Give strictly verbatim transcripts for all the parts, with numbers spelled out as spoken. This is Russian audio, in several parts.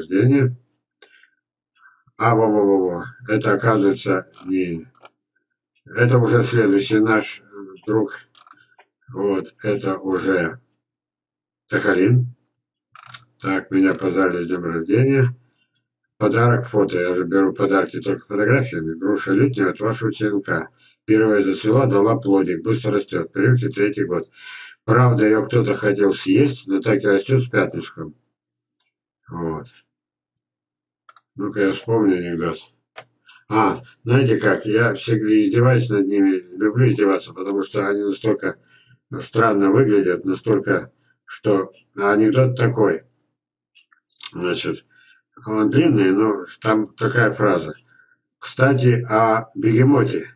рождения. А, во, во, во, это оказывается не... Это уже следующий наш друг. Вот, это уже Тахалин. Так, меня поздравили с днем рождения. Подарок фото. Я же беру подарки только фотографиями. Груша летняя от вашего черенка. Первая засвела, дала плодик. Быстро растет. Привки, третий год. Правда, ее кто-то хотел съесть, но так и растет с пятнышком. Вот. Ну-ка я вспомню анекдот. А, знаете как, я всегда издеваюсь над ними, люблю издеваться, потому что они настолько странно выглядят, настолько, что анекдот такой. Значит, он длинный, но там такая фраза. Кстати, о бегемоте.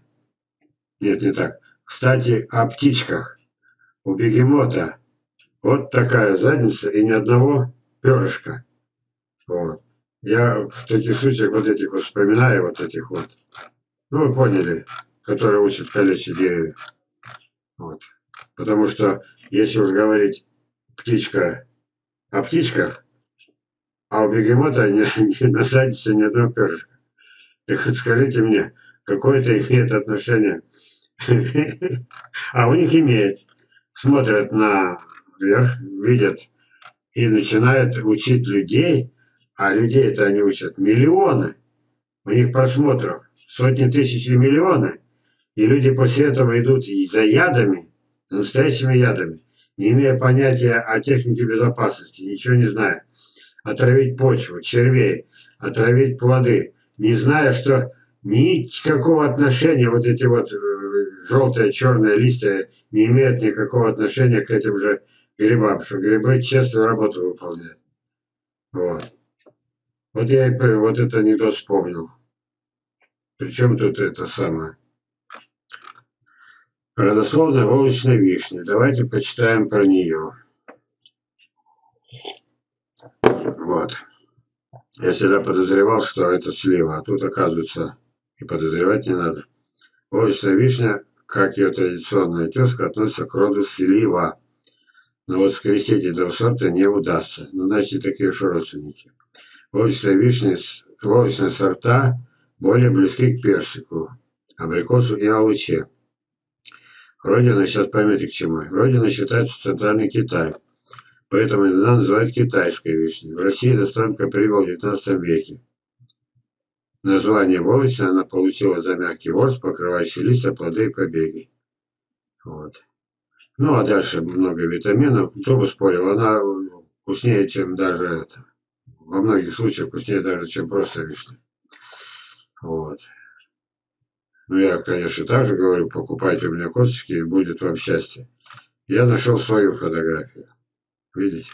Нет, не так. Кстати, о птичках. У бегемота вот такая задница и ни одного перышка. Вот. Я в таких случаях вот этих вот вспоминаю, вот этих вот. Ну, вы поняли, которые учат калечить деревья. Вот. Потому что, если уж говорить птичка о птичках, а у бегемота не, не на заднице ни одного перышка. Так вот скажите мне, какое это имеет отношение? А у них имеет. Смотрят наверх, видят и начинают учить людей. А людей-то они учат миллионы. У них просмотров сотни тысяч и миллионы. И люди после этого идут и за ядами, настоящими ядами, не имея понятия о технике безопасности, ничего не зная. Отравить почву, червей, отравить плоды, не зная, что никакого отношения вот эти вот желтые, черные листья не имеют никакого отношения к этим же грибам, что грибы честную работу выполняют. Вот. Вот я и вот это анекдот вспомнил. Причем тут это самое. Родословная волочной вишни. Давайте почитаем про нее. Вот. Я всегда подозревал, что это слива. А тут, оказывается, и подозревать не надо. Волочная вишня, как ее традиционная тезка, относится к роду слива. Но вот скрестить этого сорта не удастся. Ну, значит, такие уж родственники. Волочные вишни, волочные сорта более близки к персику, абрикосу и алыче. Родина, сейчас поймете к чему. Родина считается центральный Китай, поэтому иногда называют китайской вишней. В России эта странка прибыла в девятнадцатом веке. Название волочная она получила за мягкий ворс, покрывающий листья, плоды и побеги. Вот. Ну а дальше много витаминов. Кто бы спорил, она вкуснее, чем даже это. Во многих случаях вкуснее даже, чем просто вишня. Вот. Ну, я, конечно, также говорю, покупайте у меня косточки, и будет вам счастье. Я нашел свою фотографию. Видите?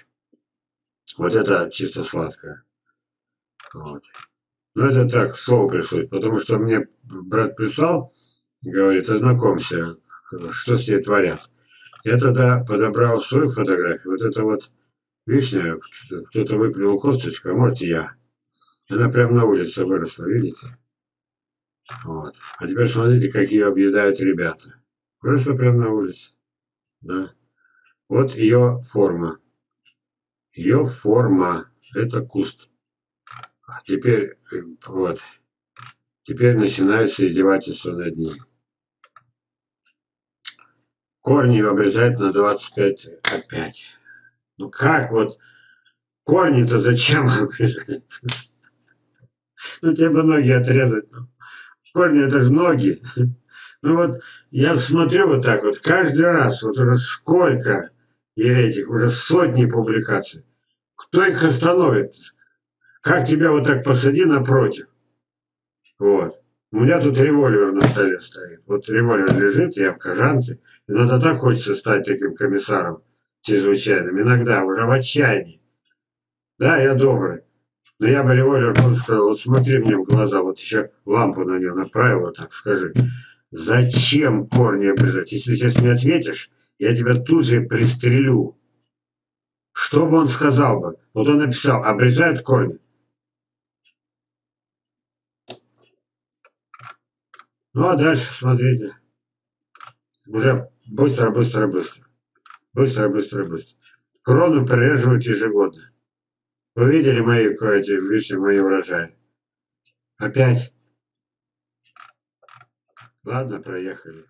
Вот это чисто сладкое. Вот. Ну, это так, слово пришло, потому что мне брат прислал, говорит, ознакомься, что с ней творят. Я тогда подобрал свою фотографию. Вот это вот вишня, кто-то выплюнул косточку, а может я. Она прямо на улице выросла, видите? Вот. А теперь смотрите, как ее объедают ребята. Выросла прямо на улице. Да. Вот ее форма. Ее форма. Это куст. А теперь, вот. Теперь начинается издевательство над ней. Корни обрезают на двадцать пять опять. Ну как вот корни-то зачем обрезать? Ну тебе бы ноги отрезать. Корни это же ноги. Ну вот я смотрю вот так вот. Каждый раз вот уже сколько и этих, уже сотни публикаций. Кто их остановит? Как тебя вот так посади напротив? Вот. У меня тут револьвер на столе стоит. Вот револьвер лежит, я в кожанке. Иногда так хочется стать таким комиссаром. Чрезвычайным. Иногда уже в отчаянии. Да, я добрый. Но я бы револьвер просто сказал, вот смотри мне в глаза, вот еще лампу на нее направил, вот так скажи. Зачем корни обрезать? Если сейчас не ответишь, я тебя тут же пристрелю. Что бы он сказал бы? Вот он написал, обрезают корни. Ну а дальше, смотрите. Уже быстро, быстро, быстро. Быстро, быстро, быстро. Крону приреживают ежегодно. Вы видели мои кое-где, видите мои урожаи? Опять? Ладно, проехали.